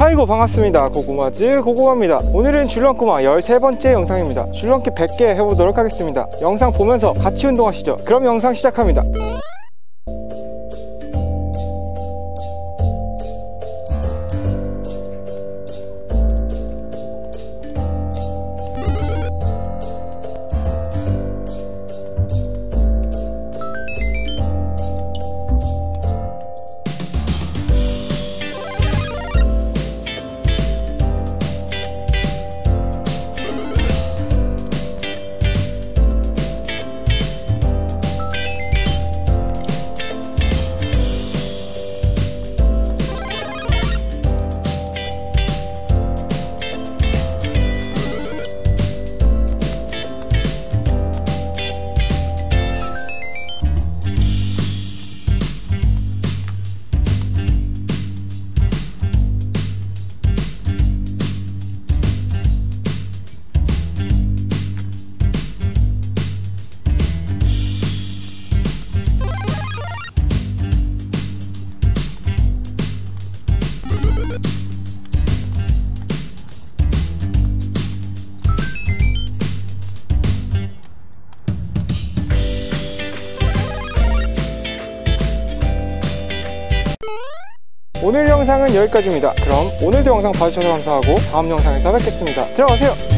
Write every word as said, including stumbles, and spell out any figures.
아이고 반갑습니다. 고구마즈 고구마입니다. 오늘은 줄넘구마 열세 번째 영상입니다. 줄넘기 백 개 해보도록 하겠습니다. 영상 보면서 같이 운동하시죠. 그럼 영상 시작합니다. 오늘 영상은 여기까지입니다. 그럼 오늘도 영상 봐주셔서 감사하고 다음 영상에서 뵙겠습니다. 들어가세요!